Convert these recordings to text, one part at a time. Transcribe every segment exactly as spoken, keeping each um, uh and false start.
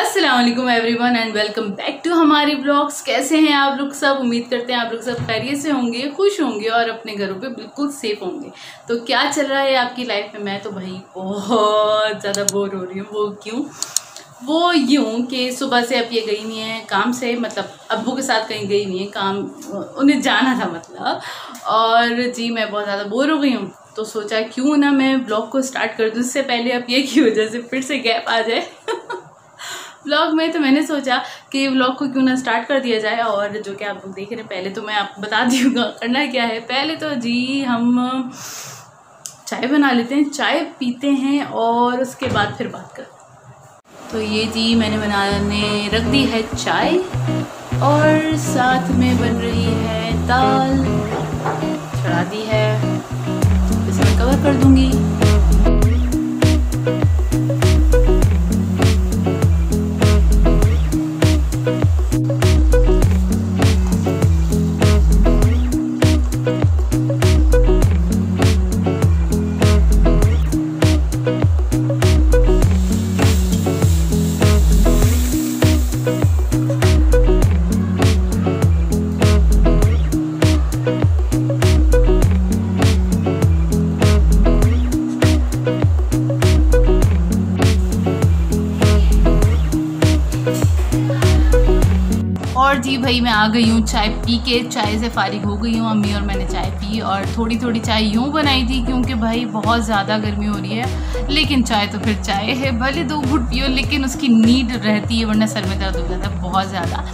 अस्सलाम वालेकुम everyone and welcome back to हमारे व्लॉग्स। कैसे हैं आप लोग सब? उम्मीद करते हैं आप लोग सब खैरियत से होंगे, खुश होंगे और अपने घरों पे बिल्कुल सेफ होंगे। तो क्या चल रहा है आपकी लाइफ में? मैं तो भाई बहुत ज़्यादा बोर हो रही हूँ। वो क्यों? वो यूँ कि सुबह से अब ये गई नहीं है काम से, मतलब अब्बू के साथ कहीं गई नहीं है, काम उन्हें जाना था मतलब। और जी मैं बहुत ज़्यादा बोर हो गई हूँ तो सोचा क्यों ना मैं व्लॉग को स्टार्ट कर दूँ, उससे पहले अब ये की वजह से फिर से गैप आ जाए व्लॉग में। तो मैंने सोचा कि व्लॉग को क्यों ना स्टार्ट कर दिया जाए। और जो कि आप लोग देख रहे हैं, पहले तो मैं आपको बता दूँगा करना क्या है। पहले तो जी हम चाय बना लेते हैं, चाय पीते हैं और उसके बाद फिर बात करते हैं। तो ये जी मैंने बनाने रख दी है चाय और साथ में बन रही है दाल, चढ़ा दी है तो इसे कवर कर दूँगी। और जी भाई मैं आ गई हूँ चाय पी के, चाय से फारिग हो गई हूँ। अम्मी और मैंने चाय पी और थोड़ी थोड़ी चाय यूँ बनाई थी क्योंकि भाई बहुत ज़्यादा गर्मी हो रही है, लेकिन चाय तो फिर चाय है, भले दो घुट पियो लेकिन उसकी नीड रहती है, वरना सर में दर्द हो जाता है बहुत ज़्यादा।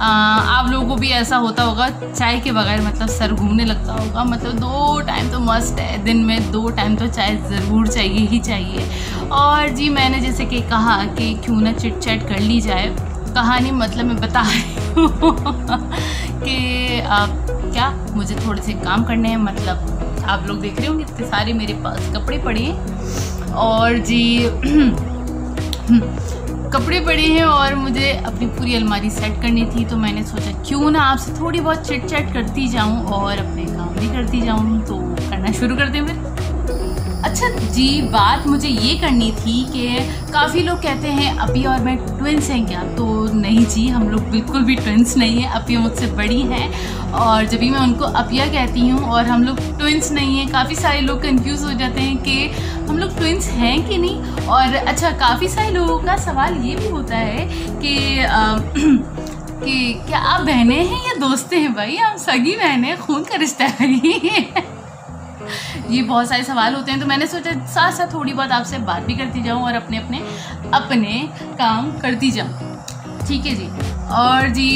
आप लोगों को भी ऐसा होता होगा चाय के बगैर, मतलब सर घूमने लगता होगा, मतलब दो टाइम तो मस्ट है, दिन में दो टाइम तो चाय ज़रूर चाहिए ही चाहिए। और जी मैंने जैसे कि कहा कि क्यों ना चिट चैट कर ली जाए, कहानी मतलब मैं बता रही हूँ कि आप क्या, मुझे थोड़े से काम करने हैं, मतलब आप लोग देख रहे होंगे इतने सारे मेरे पास कपड़े पड़े हैं। और जी कपड़े पड़े हैं और मुझे अपनी पूरी अलमारी सेट करनी थी, तो मैंने सोचा क्यों ना आपसे थोड़ी बहुत चिट चैट करती जाऊँ और अपने काम भी करती जाऊँ। तो करना शुरू कर दें फिर। अच्छा जी बात मुझे ये करनी थी कि काफ़ी लोग कहते हैं अपी और मैं ट्विंस हैं क्या? तो नहीं जी, हम लोग बिल्कुल भी ट्विंस नहीं हैं। अपी मुझसे बड़ी हैं और जब भी मैं उनको अपया कहती हूँ, और हम लोग ट्विंस नहीं हैं। काफ़ी सारे लोग कंफ्यूज हो जाते हैं कि हम लोग ट्विंस हैं कि नहीं। और अच्छा काफ़ी सारे लोगों का सवाल ये भी होता है कि आ, कि क्या आप बहनें हैं या दोस्तें हैं? भाई हम सगी बहनें, खून का रिश्ता है। ये बहुत सारे सवाल होते हैं, तो मैंने सोचा साथ साथ थोड़ी बहुत आपसे बात भी करती जाऊँ और अपने अपने अपने काम करती जाऊँ। ठीक है जी। और जी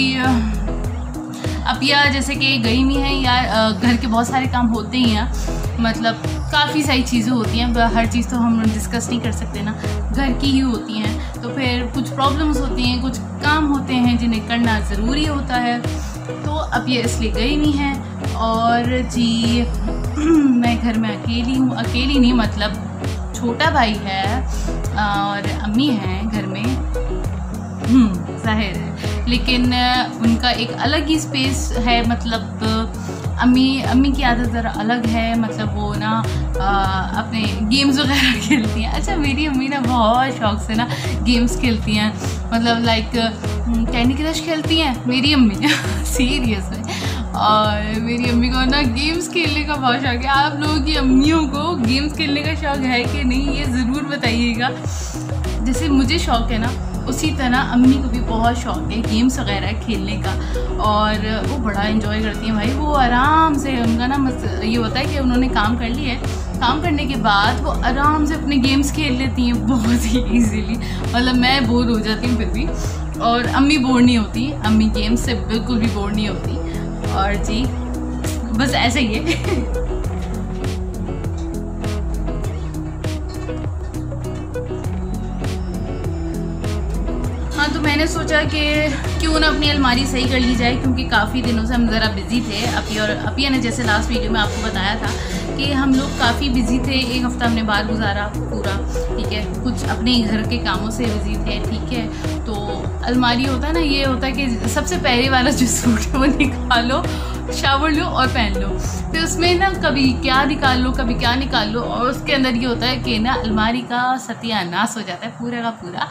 अपया जैसे कि गई नहीं है यार, घर के बहुत सारे काम होते ही हैं, मतलब काफ़ी सारी चीज़ें होती हैं, हर चीज़ तो हम डिस्कस नहीं कर सकते ना, घर की ही होती हैं। तो फिर कुछ प्रॉब्लम्स होती हैं, कुछ काम होते हैं जिन्हें करना ज़रूरी होता है, तो अपया इसलिए गई नहीं है। और जी मैं घर में अकेली हूँ, अकेली नहीं मतलब छोटा भाई है और अम्मी हैं घर में, जाहिर है, लेकिन उनका एक अलग ही स्पेस है। मतलब अम्मी अम्मी की आदत ज़रा अलग है, मतलब वो ना आ, अपने गेम्स वगैरह खेलती हैं। अच्छा मेरी अम्मी ना बहुत शौक से ना गेम्स खेलती हैं, मतलब लाइक कैंडी क्रश खेलती हैं मेरी अम्मी सीरियस में। और मेरी अम्मी को ना गेम्स खेलने का बहुत शौक़ है। आप लोगों की अम्मियों को गेम्स खेलने का शौक़ है कि नहीं, ये ज़रूर बताइएगा। जैसे मुझे शौक़ है ना, उसी तरह अम्मी को भी बहुत शौक़ है गेम्स वगैरह खेलने का, और वो बड़ा एंजॉय करती हैं भाई। वो आराम से, उनका ना ये होता है कि उन्होंने काम कर लिया है, काम करने के बाद वो आराम से अपने गेम्स खेल लेती हैं बहुत ही ईजीली। मतलब मैं बोर हो जाती हूँ फिर भी, और अम्मी बोर नहीं होती, अम्मी गेम्स से बिल्कुल भी बोर नहीं होती। और जी बस ऐसे ही है। हाँ तो मैंने सोचा कि क्यों ना अपनी अलमारी सही कर ली जाए, क्योंकि काफ़ी दिनों से हम ज़रा बिज़ी थे। अपी और अपी ने जैसे लास्ट वीडियो में आपको बताया था कि हम लोग काफ़ी बिज़ी थे, एक हफ़्ता हमने बाहर गुजारा पूरा, ठीक है, कुछ अपने घर के कामों से बिज़ी थे। ठीक है तो अलमारी होता है ना, ये होता है कि सबसे पहले वाला जो सूट है वो निकालो, शावर लो और पहन लो। फिर उसमें ना कभी क्या निकाल लो कभी क्या निकाल लो और उसके अंदर ये होता है कि ना अलमारी का सत्यानाश हो जाता है पूरा का पूरा।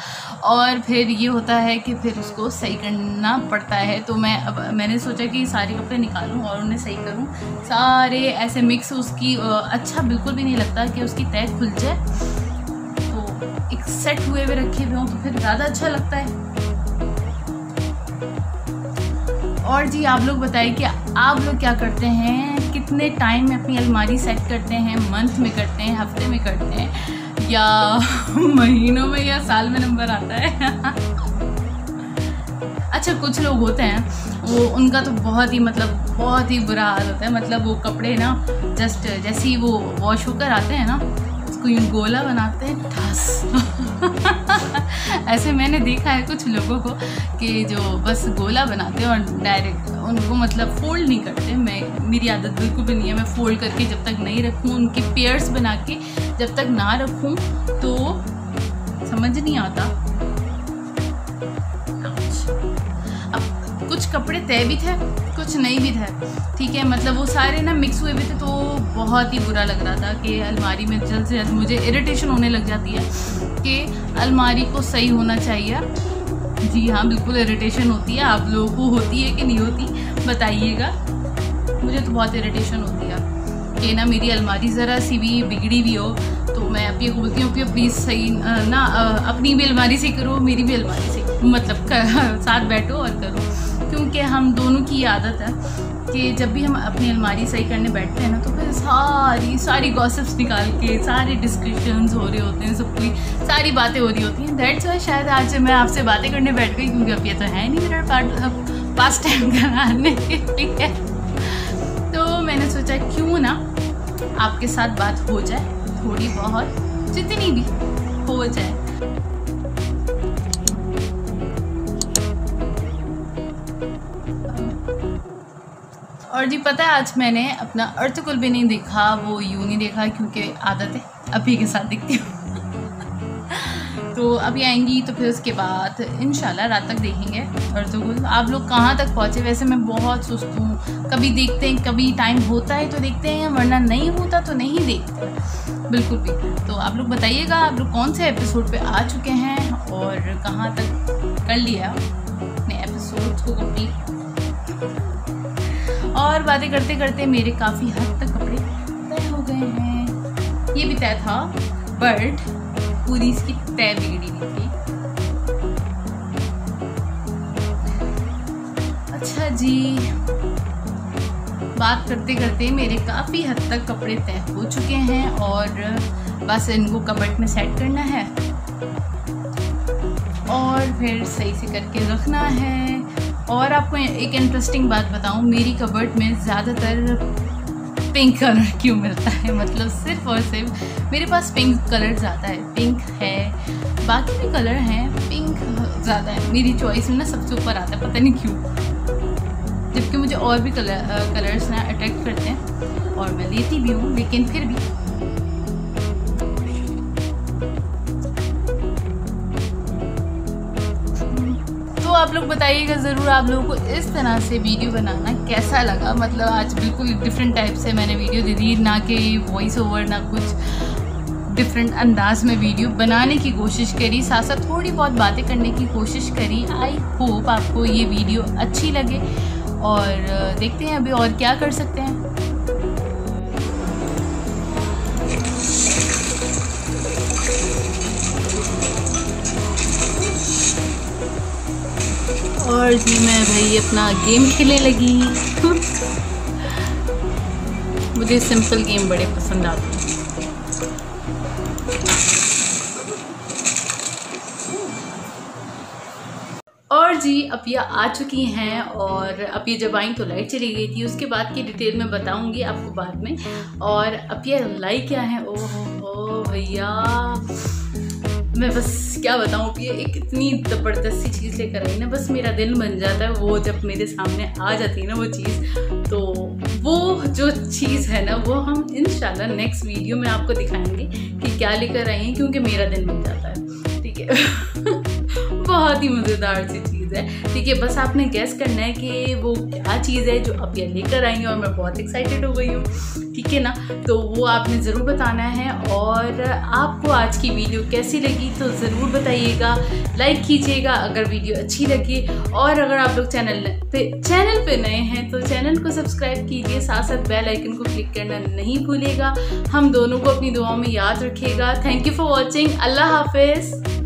और फिर ये होता है कि फिर उसको सही करना पड़ता है। तो मैं अब मैंने सोचा कि सारे कपड़े निकालूं और उन्हें सही करूं, सारे ऐसे मिक्स उसकी अच्छा बिल्कुल भी नहीं लगता कि उसकी तह खुल जाए। तो एक सेट हुए हुए रखे हुए हों तो फिर ज़्यादा अच्छा लगता है। और जी आप लोग बताइए कि आप लोग क्या करते हैं, कितने टाइम में अपनी अलमारी सेट करते हैं, मंथ में करते हैं, हफ्ते में करते हैं, या महीनों में, या साल में नंबर आता है। अच्छा कुछ लोग होते हैं वो उनका तो बहुत ही मतलब बहुत ही बुरा हाल होता है, मतलब वो कपड़े ना जस्ट जैसे ही वो वॉश होकर आते हैं ना उसको यूँ गोला बनाते हैं ठस। ऐसे मैंने देखा है कुछ लोगों को कि जो बस गोला बनाते हैं और डायरेक्ट उनको मतलब फोल्ड नहीं करते। मैं मेरी आदत बिल्कुल भी नहीं है, मैं फोल्ड करके जब तक नहीं रखूँ, उनके पेयर्स बना के जब तक ना रखूँ तो समझ नहीं आता। अब कुछ कपड़े तय भी थे कुछ नहीं भी थे, ठीक है, मतलब वो सारे ना मिक्स हुए भी थे तो बहुत ही बुरा लग रहा था कि अलमारी में जल्द से जल्द मुझे इरिटेशन होने लग जाती है कि अलमारी को सही होना चाहिए। जी हाँ बिल्कुल इरिटेशन होती है, आप लोगों को होती है कि नहीं होती बताइएगा। मुझे तो बहुत इरिटेशन होती है कि ना मेरी अलमारी ज़रा सी भी बिगड़ी हुई हो तो मैं अपनी को बोलती हूँ कि प्लीज़ सही ना अपनी भी अलमारी से करो मेरी भी अलमारी से, मतलब कर, साथ बैठो और करो, क्योंकि हम दोनों की आदत है कि जब भी हम अपनी अलमारी सही करने बैठते हैं ना तो फिर सारी सारी गॉसिप्स निकाल के सारे डिस्कशंस हो रहे होते हैं, सब कोई सारी बातें हो रही होती हैं। दैट्स वाई शायद आज मैं आपसे बातें करने बैठ गई, क्योंकि अब ये तो है नहीं मेरा पार्ट पास टाइम कराने के लिए, तो मैंने सोचा क्यों ना आपके साथ बात हो जाए, थोड़ी बहुत जितनी भी हो जाए। और जी पता है आज मैंने अपना अर्तकुल भी नहीं देखा, वो यूँ नहीं देखा क्योंकि आदत है अभी के साथ दिखती हूँ। तो अभी आएंगी तो फिर उसके बाद इंशाल्लाह रात तक देखेंगे अर्तकुल। आप लोग कहाँ तक पहुँचे, वैसे मैं बहुत सुस्त हूँ, कभी देखते हैं कभी टाइम होता है तो देखते हैं वरना नहीं होता तो नहीं देखते बिल्कुल भी। तो आप लोग बताइएगा आप लोग कौन से एपिसोड पर आ चुके हैं और कहाँ तक कर लिया अपने एपिसोड को कंप्लीट। और बातें करते करते मेरे काफ़ी हद तक कपड़े तय हो गए हैं, ये भी तय था बट पूरी इसकी तय बिगड़ी नहीं थी। अच्छा जी बात करते करते मेरे काफ़ी हद तक कपड़े तय हो चुके हैं और बस इनको कबर्ड में सेट करना है और फिर सही से करके रखना है। और आपको एक इंटरेस्टिंग बात बताऊं, मेरी कबर्ड में ज़्यादातर पिंक कलर क्यों मिलता है, मतलब सिर्फ और सिर्फ मेरे पास पिंक कलर ज़्यादा है, पिंक है, बाकी भी कलर हैं, पिंक ज़्यादा है मेरी चॉइस में ना सबसे ऊपर आता है, पता नहीं क्यों, जबकि मुझे और भी कलर कलर्स ना अट्रैक्ट करते हैं और मैं लेती भी हूँ, लेकिन फिर भी आप लोग बताइएगा ज़रूर आप लोगों को इस तरह से वीडियो बनाना कैसा लगा। मतलब आज बिल्कुल डिफरेंट टाइप से मैंने वीडियो दी थी, ना कि वॉइस ओवर ना कुछ, डिफरेंट अंदाज में वीडियो बनाने की कोशिश करी, साथ साथ थोड़ी बहुत बातें करने की कोशिश करी। आई होप आपको ये वीडियो अच्छी लगे और देखते हैं अभी और क्या कर सकते हैं। और जी मैं भाई अपना गेम खेलने लगी, मुझे सिंपल गेम बड़े पसंद आते हैं। और जी अपया आ चुकी हैं और अपया जब आई तो लाइट चली गई थी, उसके बाद की डिटेल मैं बताऊंगी आपको बाद में। और अपया लाई क्या है, ओहो भैया मैं बस क्या बताऊँ कि एक इतनी ज़बरदस्ती चीज़ लेकर आई ना, बस मेरा दिल बन जाता है वो जब मेरे सामने आ जाती है ना वो चीज़। तो वो जो चीज़ है ना वो हम इंशाल्लाह नेक्स्ट वीडियो में आपको दिखाएंगे कि क्या लेकर आई हैं, क्योंकि मेरा दिल बन जाता है, ठीक है। बहुत ही मज़ेदार सी चीज़ है। है। ठीक है, बस आपने गेस करना है कि वो क्या चीज़ है जो अपया लेकर आई हैं और मैं बहुत एक्साइटेड हो गई हूँ। ठीक है ना, तो वो आपने ज़रूर बताना है। और आपको आज की वीडियो कैसी लगी तो ज़रूर बताइएगा, लाइक कीजिएगा अगर वीडियो अच्छी लगी। और अगर आप लोग चैनल पे चैनल पे नए हैं तो चैनल को सब्सक्राइब कीजिए, साथ साथ बेल आइकन को क्लिक करना नहीं भूलिएगा। हम दोनों को अपनी दुआओं में याद रखिएगा। Thank you for watching. अल्लाह हाफिज़।